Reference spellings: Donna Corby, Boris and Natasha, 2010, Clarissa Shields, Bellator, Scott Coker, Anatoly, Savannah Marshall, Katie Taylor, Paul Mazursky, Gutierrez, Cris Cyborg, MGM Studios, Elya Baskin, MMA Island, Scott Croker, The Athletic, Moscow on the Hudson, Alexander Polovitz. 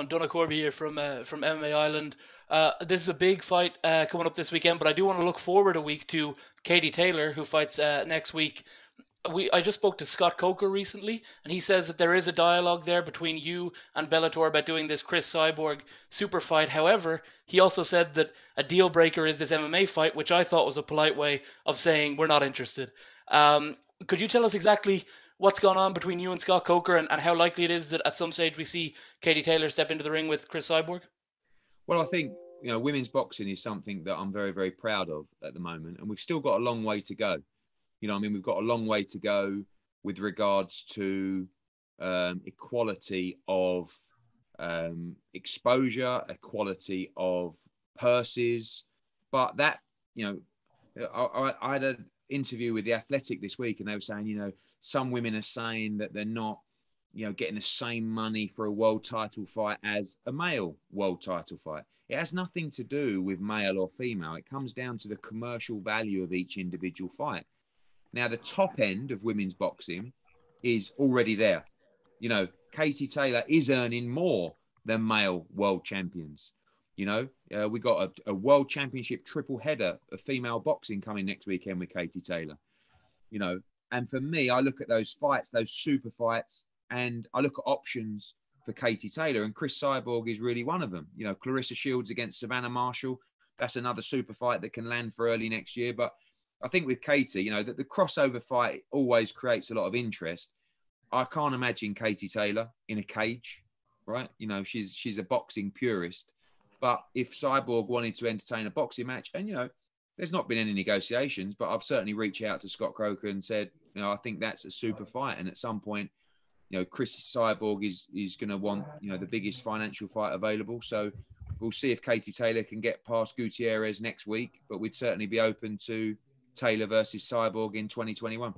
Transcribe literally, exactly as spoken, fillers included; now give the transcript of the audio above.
on? Donna Corby here from uh, from M M A Island. Uh, this is a big fight uh, coming up this weekend, but I do want to look forward a week to Katie Taylor, who fights uh, next week. We I just spoke to Scott Coker recently, and he says that there is a dialogue there between you and Bellator about doing this Cris Cyborg super fight. However, he also said that a deal breaker is this M M A fight, which I thought was a polite way of saying we're not interested. Um, could you tell us exactly what's gone on between you and Scott Coker, and, and how likely it is that at some stage we see Katie Taylor step into the ring with Cris Cyborg? Well, I think, you know, women's boxing is something that I'm very, very proud of at the moment, and we've still got a long way to go. You know, I mean, we've got a long way to go with regards to um, equality of um, exposure, equality of purses. But that, you know, I, I had an interview with The Athletic this week, and they were saying, you know, some women are saying that they're not, you know, getting the same money for a world title fight as a male world title fight. It has nothing to do with male or female. It comes down to the commercial value of each individual fight. Now, the top end of women's boxing is already there. You know, Katie Taylor is earning more than male world champions. You know, uh, we got a, a world championship triple header of female boxing coming next weekend with Katie Taylor. You know, and for me, I look at those fights, those super fights, and I look at options for Katie Taylor, and Cris Cyborg is really one of them. You know, Clarissa Shields against Savannah Marshall, that's another super fight that can land for early next year. But I think with Katie, you know, that the crossover fight always creates a lot of interest. I can't imagine Katie Taylor in a cage, right? You know, she's she's a boxing purist. But if Cyborg wanted to entertain a boxing match, and, you know, there's not been any negotiations, but I've certainly reached out to Scott Croker and said, you know, I think that's a super fight. And at some point, you know, Cris Cyborg is is going to want, you know, the biggest financial fight available. So we'll see if Katie Taylor can get past Gutierrez next week, but we'd certainly be open to Taylor versus Cyborg in twenty twenty-one.